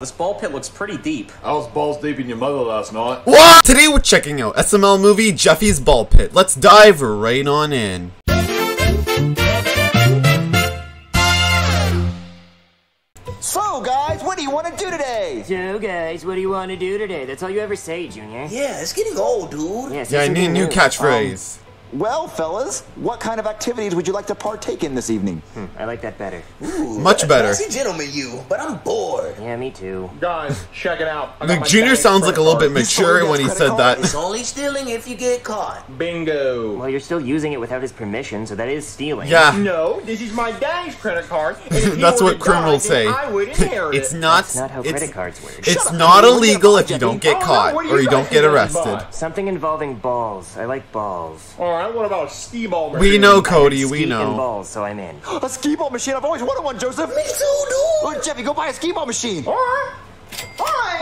This ball pit looks pretty deep. I was balls deep in your mother last night. What? Today we're checking out SML Movie Jeffy's Ball Pit. Let's dive right on in. So guys, what do you want to do today? That's all you ever say, Junior. Yeah, it's getting old, dude. Yeah, I need a new catchphrase. Well, fellas, what kind of activities would you like to partake in this evening? I like that better. Ooh, much better. Fancy gentleman you, but I'm bored. Yeah, me too. Guys, check it out. Nick Jr. sounds like a little bit mature when he said that. It's only stealing if you get caught. Bingo. Well, you're still using it without his permission, so that is stealing. Yeah. No, this is my dad's credit card. That's what criminals say. It's not. That's not how credit cards work. It's not illegal if you don't get caught or you don't get arrested. Something involving balls. I like balls. Alright, what about a Skee-Ball machine? We know, Cody, we know. Balls, so I'm in. A Skee-Ball machine? I've always wanted one, Joseph. Me too, dude. Oh, Jeffy, go buy a Skee-Ball machine. Alright,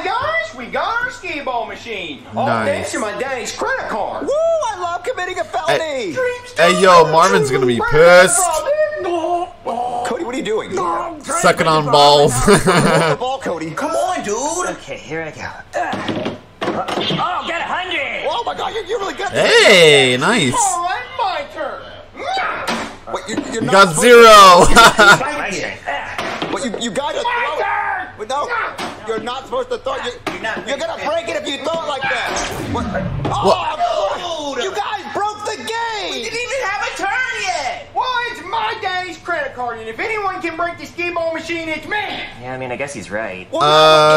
guys, we got our Skee-Ball machine. Nice. All thanks to my daddy's credit card. Woo, I love committing a felony. Hey, yo, Marvin's gonna be pissed. Cody, what are you doing? Sucking on balls. The ball, Cody. Come on, dude. Okay, here I go. Oh, get 100! Oh my God, you really got this. Hey, nice. All right, my turn. Wait, you're you got 0. But you got to throw it. But no, you're not supposed to throw it. You're gonna break it if you throw it like that. What? Oh, dude. You guys broke the game. We didn't even have a turn yet. Well, it's my daddy's credit card, and if anyone can break the Skee-Ball machine, it's me. Yeah, I mean, I guess he's right. What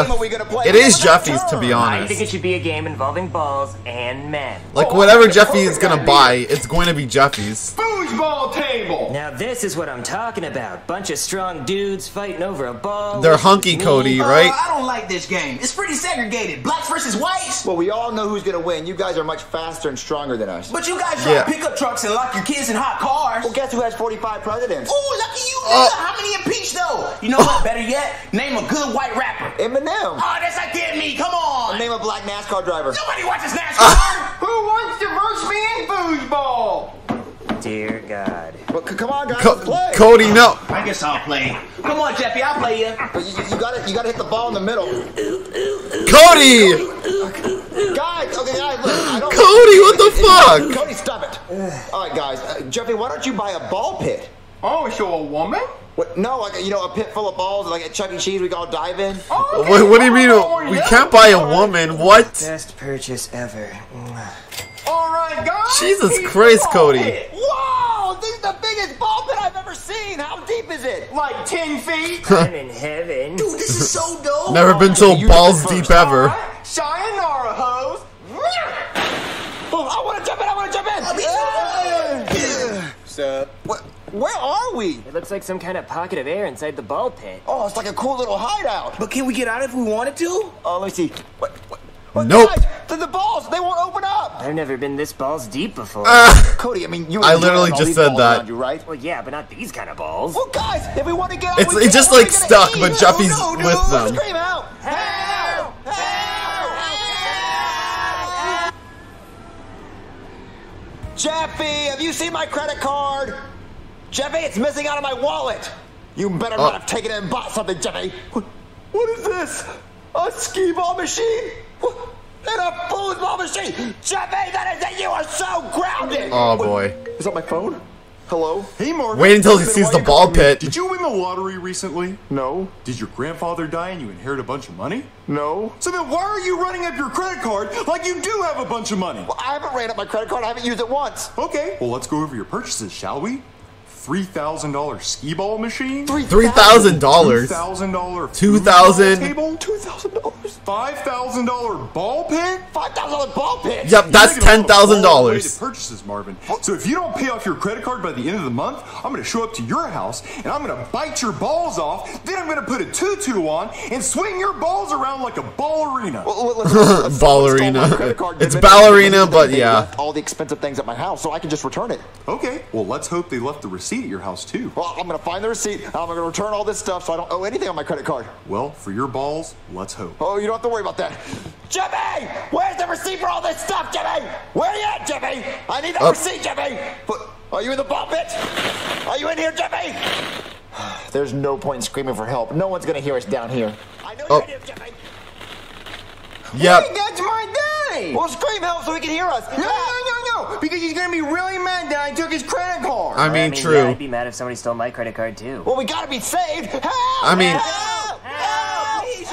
game are we gonna play? It is Jeffy's, to be honest. I think it should be a game involving balls and men. Like, whatever Jeffy is gonna buy, it's going to be Jeffy's. Foosball table! Now this is what I'm talking about. Bunch of strong dudes fighting over a ball. They're hunky, Cody, right? I don't like this game. It's pretty segregated. Blacks versus whites. Well, we all know who's gonna win. You guys are much faster and stronger than us. But you guys drive pickup trucks and lock your kids in hot cars. Well, guess who has 45 presidents? Ooh, lucky you, nigga. How many impeached, though? You know what? Better yet, name a good white rapper. Eminem. Oh, that's like damn me. Come on. Name a black NASCAR driver. Nobody watches NASCAR. Who wants to verse me in foosball? Dear God. Well, come on, guys, play. Cody, no. I guess I'll play. Come on, Jeffy, I'll play you. But you gotta hit the ball in the middle. Cody. Guys, okay, guys, look. Cody, what the fuck? Cody, stop it. All right, guys. Jeffy, why don't you buy a ball pit? Oh, so a woman? What? No, like, you know, a pit full of balls, like at Chuck E. Cheese, we all dive in. Oh, okay. What do you mean? We can't buy a woman. What? Best purchase ever. All right, guys. Jesus Christ, Cody. Wow, this is the biggest ball pit I've ever seen. How deep is it? Like 10 feet. I'm in heaven. Dude, this is so dope. Never been so balls deep ever. Right. Sayonara, hoes. Oh, I want to jump in. What? Where are we? It looks like some kind of pocket of air inside the ball pit. Oh, it's like a cool little hideout. But can we get out if we wanted to? Oh, let me see. What? Nope. Guys, the balls, they won't open up. I've never been this balls deep before. Cody, I mean, I literally just said that. You, right? Well, yeah, but not these kind of balls. Well, guys, if we want to get out, it's just like stuck, but Jeffy's with them. Scream out. Help! Help! Help! Help! Jeffy, have you seen my credit card? Jeffy, it's missing out of my wallet. You better not have taken it and bought something, Jeffy. What is this? A Skee-Ball machine? And a foosball machine? Jeffy, that is it. You are so grounded. Oh, boy. Is that my phone? Hello? Hey, Morgan. Wait until he sees the ball pit. Did you win the lottery recently? No. Did your grandfather die and you inherit a bunch of money? No. So then why are you running up your credit card like you do have a bunch of money? Well, I haven't ran up my credit card. I haven't used it once. Okay. Well, let's go over your purchases, shall we? $3,000 Skee-Ball machine? $3,000? $2,000? $2,000? $2,000? $5,000 ball pit? $5,000 ball pit? Yep, that's $10,000. Purchases, Marvin. So if you don't pay off your credit card by the end of the month, I'm going to show up to your house, and I'm going to bite your balls off, then I'm going to put a tutu on, and swing your balls around like a ballerina. Ballerina. It's ballerina, but yeah. All the expensive things at my house, so I can just return it. Okay, well, let's hope they left the receipt at your house too. Well, I'm gonna find the receipt. I'm gonna return all this stuff so I don't owe anything on my credit card. Well, for your balls, let's hope. Oh, you don't have to worry about that. Jeffy! Where's the receipt for all this stuff, Jeffy? Where are you at, Jeffy? I need that receipt, Jeffy! Are you in the ball pit? Are you in here, Jeffy? There's no point in screaming for help. No one's gonna hear us down here. I know you did, Jeffy. Yep. Wait, that's my dad! Well, scream help so he can hear us. No, no, no, no! Because he's gonna be really mad that I took his credit card. I mean true. Yeah, I'd be mad if somebody stole my credit card, too. Well, we gotta be saved! Help! I mean... Help! Help! Help! Please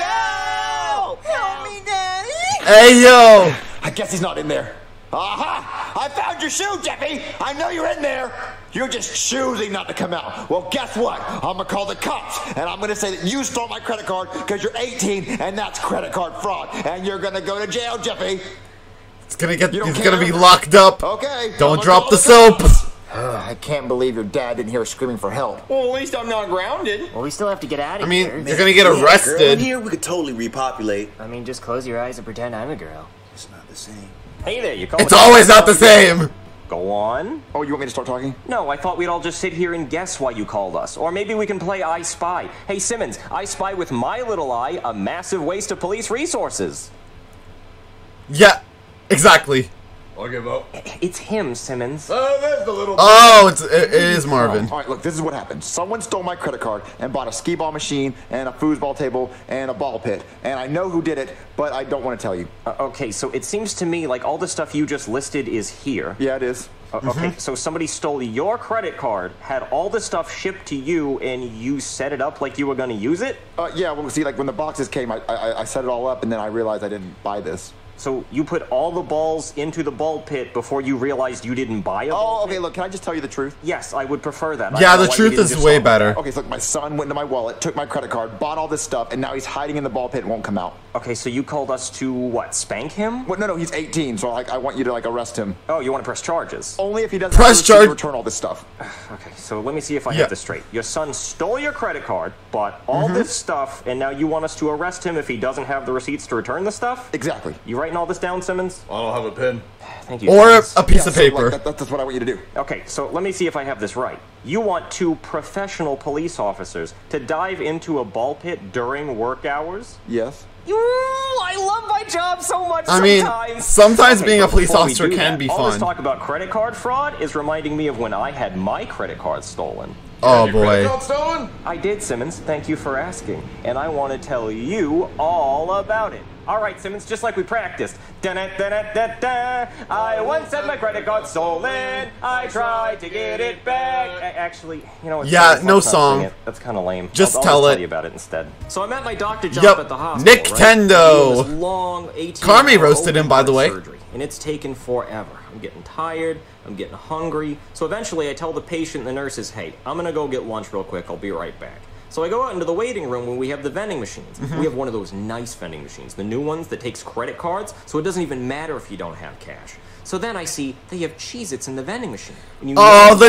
help! Help me, Daddy! Hey, yo! I guess he's not in there. Aha! I found your shoe, Jeffy! I know you're in there! You're just choosing not to come out. Well, guess what? I'm gonna call the cops, and I'm gonna say that you stole my credit card because you're 18, and that's credit card fraud, and you're gonna go to jail, Jeffy. He's gonna be locked up. Okay. Don't drop the soap. I can't believe your dad didn't hear us screaming for help. Well, at least I'm not grounded. Well, we still have to get out of here. I mean, you're gonna get arrested. Girl in here, we could totally repopulate. I mean, just close your eyes and pretend I'm a girl. It's not the same. Hey there, you call It's always not the same. Go on. Oh, you want me to start talking? No, I thought we'd all just sit here and guess why you called us. Or maybe we can play I Spy. Hey, Simmons, I spy with my little eye a massive waste of police resources. Yeah, exactly. I'll give up. It's him, Simmons. Oh, there's the little... Oh, it is Marvin. All right, look, this is what happened. Someone stole my credit card and bought a Skee-Ball machine and a foosball table and a ball pit. And I know who did it, but I don't want to tell you. Okay, so it seems to me like all the stuff you just listed is here. Yeah, it is. Okay, so somebody stole your credit card, had all the stuff shipped to you, and you set it up like you were going to use it? Yeah, well, see, like when the boxes came, I set it all up, and then I realized I didn't buy this. So you put all the balls into the ball pit before you realized you didn't buy a ball pit? Look, can I just tell you the truth? Yes, I would prefer that. Yeah, the truth is way better. Okay, so look, my son went into my wallet, took my credit card, bought all this stuff, and now he's hiding in the ball pit and won't come out. Okay, so you called us to, what, spank him? Well, no, he's 18, so I want you to, like, arrest him. Oh, you want to press charges? Only if he doesn't return all this stuff. Okay, so let me see if I have this straight. Your son stole your credit card, bought all this stuff, and now you want us to arrest him if he doesn't have the receipts to return the stuff? Exactly. You writing all this down, Simmons? I don't have a pen. Thank you. Or a piece of paper. So, like, that's what I want you to do. Okay, so let me see if I have this right. You want two professional police officers to dive into a ball pit during work hours? Yes. Ooh, I love my job so much sometimes being a police officer can be fun. All this talk about credit card fraud is reminding me of when I had my credit card stolen. Oh, boy. I did, Simmons. Thank you for asking. And I want to tell you all about it. All right, Simmons, just like we practiced. Da-na-da-na-da-da. I once had my credit card stolen. I tried to get it back. Actually, you know what? Yeah, no song. That's kind of lame. Just I'll tell you about it instead. So I'm at my doctor job at the hospital. Nintendo. Right? Long 18 Carmi roasted him, by the way. Surgery, and it's taken forever. I'm getting tired. I'm getting hungry. So eventually I tell the patient and the nurses, hey, I'm going to go get lunch real quick. I'll be right back. So I go out into the waiting room where we have the vending machines. We have one of those nice vending machines, the new ones that takes credit cards, so it doesn't even matter if you don't have cash. So then I see they have Cheez-Its in the vending machine. And you the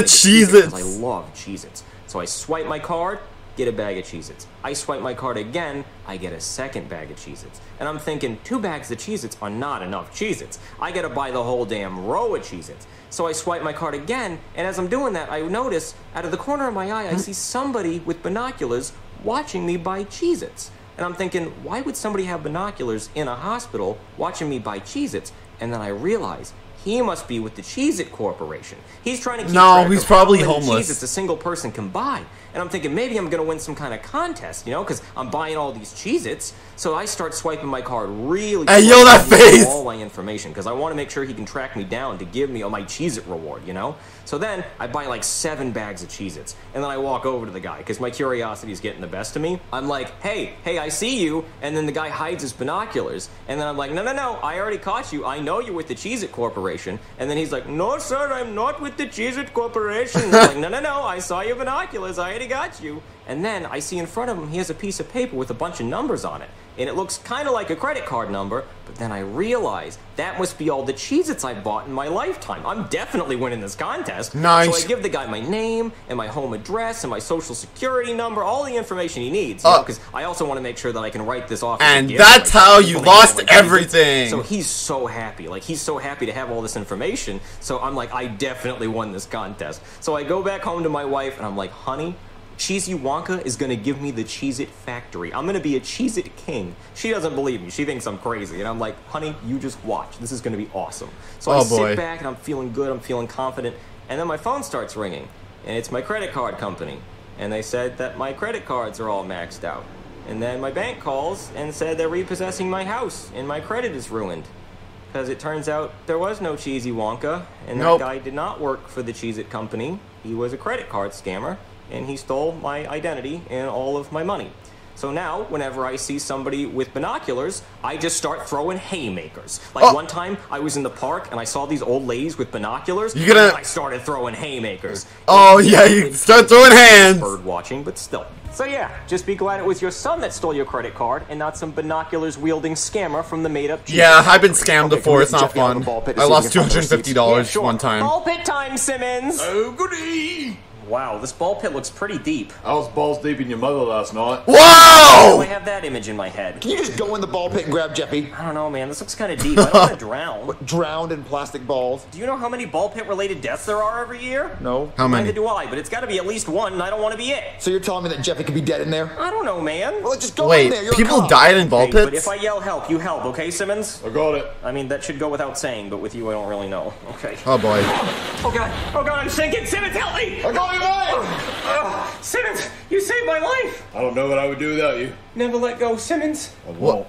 Cheez-Its! I love Cheez-Its. So I swipe my card, get a bag of Cheez-Its. I swipe my card again, I get a second bag of Cheez-Its. And I'm thinking, two bags of Cheez-Its are not enough Cheez-Its. I gotta buy the whole damn row of Cheez-Its. So I swipe my card again, and as I'm doing that, I notice, out of the corner of my eye, I see somebody with binoculars watching me buy Cheez-Its. And I'm thinking, why would somebody have binoculars in a hospital watching me buy Cheez-Its? And then I realize, he must be with the Cheez-It Corporation. He's trying to keep he's probably homeless. Cheez-Its a single person can buy. And I'm thinking, maybe I'm going to win some kind of contest, you know, because I'm buying all these Cheez-Its. So I start swiping my card really quick. Hey, yo, that face! All my information, because I want to make sure he can track me down to give me all my Cheez-It reward, you know? So then I buy like 7 bags of Cheez-Its. And then I walk over to the guy, because my curiosity is getting the best of me. I'm like, hey, I see you. And then the guy hides his binoculars. And then I'm like, no, I already caught you. I know you're with the Cheez-It Corporation. And then he's like, no, sir, I'm not with the Cheez-It Corporation. I'm like, no, I saw your binoculars. I already got you. And then I see in front of him, he has a piece of paper with a bunch of numbers on it. And it looks kind of like a credit card number. But then I realize that must be all the Cheez-Its I bought in my lifetime. I'm definitely winning this contest. Nice. So I give the guy my name and my home address and my social security number, all the information he needs. Because I also want to make sure that I can write this off. And that's how you lost everything. So he's so happy. Like, he's so happy to have all this information. So I'm like, I definitely won this contest. So I go back home to my wife and I'm like, honey, Cheesy Wonka is going to give me the Cheez-It factory. I'm going to be a Cheez-It king. She doesn't believe me. She thinks I'm crazy. And I'm like, honey, you just watch. This is going to be awesome. So I sit back, and I'm feeling good. I'm feeling confident. And then my phone starts ringing. And it's my credit card company. And they said that my credit cards are all maxed out. And then my bank calls and said they're repossessing my house and my credit is ruined. Because it turns out there was no Cheesy Wonka, and that guy did not work for the Cheez-It company. He was a credit card scammer, and he stole my identity and all of my money. So now, whenever I see somebody with binoculars, I just start throwing haymakers. Like one time, I was in the park and I saw these old ladies with binoculars. And I started throwing haymakers. Oh yeah, you start throwing hands. Bird watching, but still. So yeah, just be glad it was your son that stole your credit card and not some binoculars wielding scammer from the made up. Yeah, I've been scammed before. It's not fun. I lost $250 one time. Ball pit time, Simmons. Oh goody. Wow, this ball pit looks pretty deep. I was balls deep in your mother last night. Wow! I have that image in my head. Can you just go in the ball pit and grab Jeffy? I don't know, man. This looks kind of deep. I don't want to drown. What, drowned in plastic balls? Do you know how many ball pit-related deaths there are every year? No. How many? Neither do I, but it's got to be at least one, and I don't want to be it. So you're telling me that Jeffy could be dead in there? I don't know, man. Well, just go in there. You're people died in ball pits? But if I yell help, you help, okay, Simmons? I got it. I mean, that should go without saying, but with you, I don't really know. Okay. Oh, boy. Oh, God. Oh, God, I'm sinking. Simmons, help me! I got it. Simmons, you saved my life. I don't know what I would do without you. Never let go, Simmons. I won't.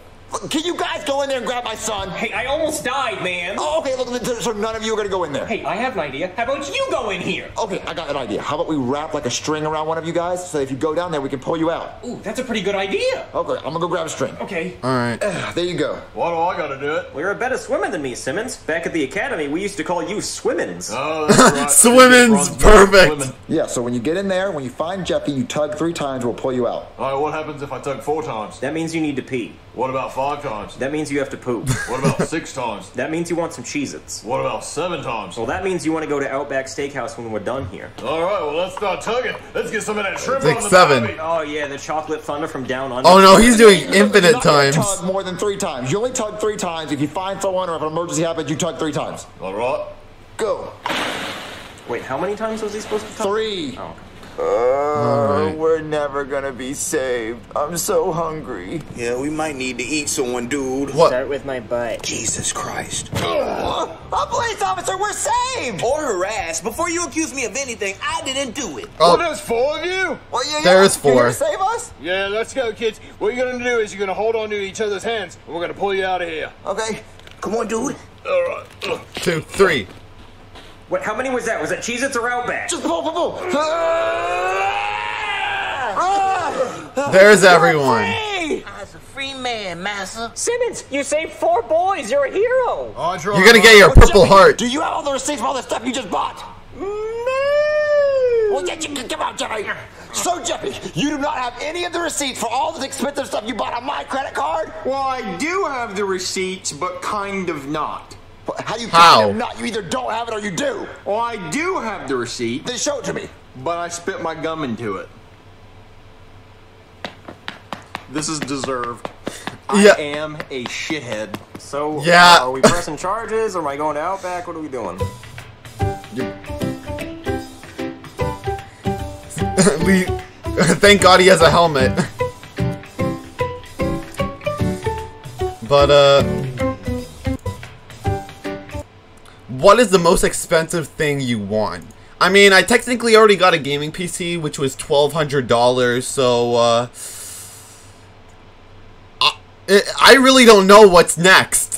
Can you guys go in there and grab my son? Hey, I almost died, man. Oh, okay, look, so none of you are going to go in there. Hey, I have an idea. How about you go in here? Okay, I got an idea. How about we wrap like a string around one of you guys so if you go down there, we can pull you out? Ooh, that's a pretty good idea. Okay, I'm going to go grab a string. Okay. All right. There you go. Why do I got to do it? Well, you're a better swimmer than me, Simmons. Back at the academy, we used to call you Swimmins. Oh, that's right. Swimmins, perfect. Yeah, so when you get in there, when you find Jeffy, you tug 3 times, we'll pull you out. All right, what happens if I tug 4 times? That means you need to pee. What about 5 times? That means you have to poop. What about 6 times? That means you want some Cheez-Its. What about 7 times? Well, that means you want to go to Outback Steakhouse when we're done here. All right, well, let's start tugging. Let's get some of that shrimp on the barbie. Oh, yeah, the chocolate thunder from down under. Oh, no, he's doing infinite times. You tug more than 3 times. You only tug 3 times. If you find someone or if an emergency happens, you tug 3 times. All right. Go. Wait, how many times was he supposed to tug? 3. Oh, okay. We're never gonna be saved. I'm so hungry. Yeah, we might need to eat someone, dude. What? Start with my butt. Jesus Christ. Oh, police officer, we're saved! Or harassed. Before you accuse me of anything, I didn't do it. Oh, well, there's 4 of you? Well, yeah, there's 4. You gonna save us? Yeah, let's go, kids. What you're gonna do is you're gonna hold on to each other's hands, and we're gonna pull you out of here. Okay. Come on, dude. All right. 2, 3. What? How many was that? Was that Cheez-Its or Outback? Just pull, pull, pull. There's everyone. I was a free man, massa. Simmons, you saved 4 boys. You're a hero. You're gonna get your purple heart. Do you have all the receipts for all the stuff you just bought? No. Well, come on, Jeffy. So, Jeffy, you do not have any of the receipts for all this expensive stuff you bought on my credit card? Well, I do have the receipts, but kind of not. How do you kind of not? You either don't have it or you do. Well, I do have the receipt. Then show it to me. But I spit my gum into it. This is deserved. Yeah. I am a shithead. So, yeah. Are we pressing charges? Or am I going to Outback? What are we doing? Thank God he has a helmet. But, what is the most expensive thing you want? I mean, I technically already got a gaming PC, which was $1,200, so, I really don't know what's next.